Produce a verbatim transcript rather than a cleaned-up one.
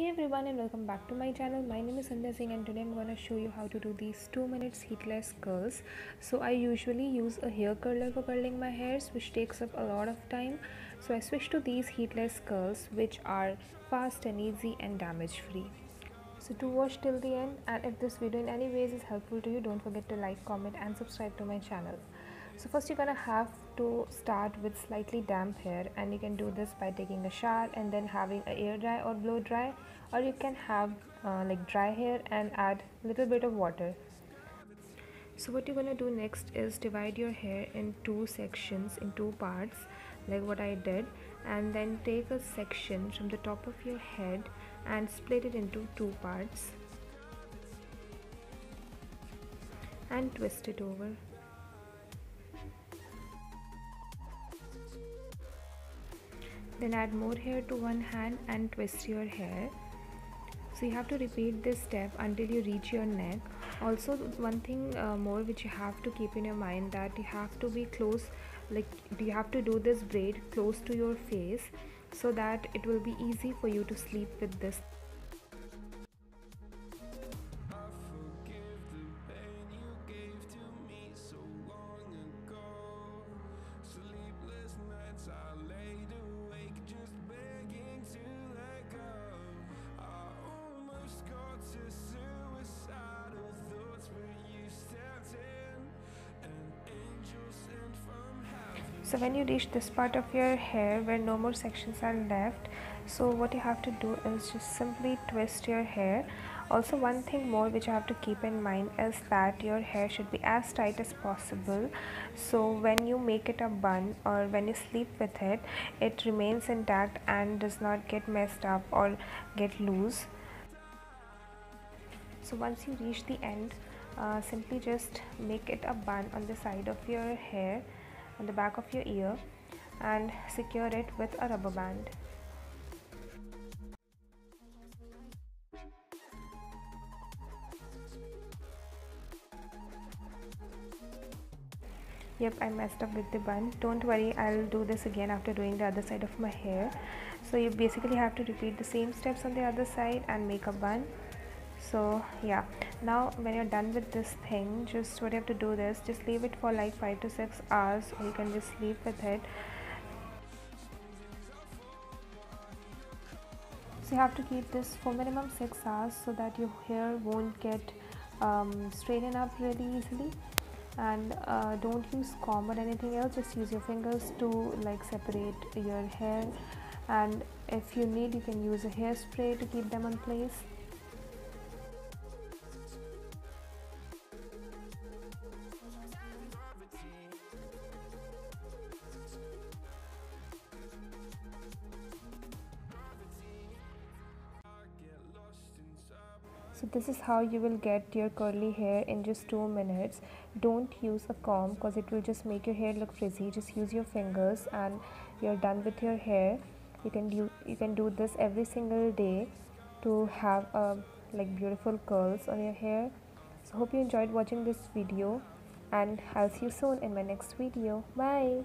Hey everyone and welcome back to my channel. My name is Sandhya Singh and today I'm gonna show you how to do these two minutes heatless curls. So I usually use a hair curler for curling my hairs, which takes up a lot of time. So I switched to these heatless curls, which are fast and easy and damage free. So do watch till the end, and if this video in any ways is helpful to you, don't forget to like, comment and subscribe to my channel. So first you're gonna have to start with slightly damp hair, and you can do this by taking a shower and then having a air dry or blow dry, or you can have uh, like dry hair and add a little bit of water. So what you're gonna do next is divide your hair in two sections, in two parts, like what I did, and then take a section from the top of your head and split it into two parts and twist it over. Then add more hair to one hand and twist your hair. So you have to repeat this step until you reach your neck. Also, one thing uh, more which you have to keep in your mind, that you have to be close, like you have to do this braid close to your face so that it will be easy for you to sleep with this. So when you reach this part of your hair where no more sections are left, so what you have to do is just simply twist your hair. Also, one thing more which you have to keep in mind is that your hair should be as tight as possible, so when you make it a bun or when you sleep with it, it remains intact and does not get messed up or get loose. So once you reach the end, uh, simply just make it a bun on the side of your hair, on the back of your ear, and secure it with a rubber band. Yep, I messed up with the bun. Don't worry, I'll do this again after doing the other side of my hair. So you basically have to repeat the same steps on the other side and make a bun. So yeah, now when you're done with this thing, just what you have to do is just leave it for like five to six hours, or you can just sleep with it. So you have to keep this for minimum six hours so that your hair won't get um, straightened up really easily. And uh, don't use comb or anything else, just use your fingers to like separate your hair, and if you need, you can use a hairspray to keep them in place. So this is how you will get your curly hair in just two minutes. Don't use a comb because it will just make your hair look frizzy. Just use your fingers and you're done with your hair. You can do, you can do this every single day to have uh, like beautiful curls on your hair. So hope you enjoyed watching this video, and I'll see you soon in my next video. Bye!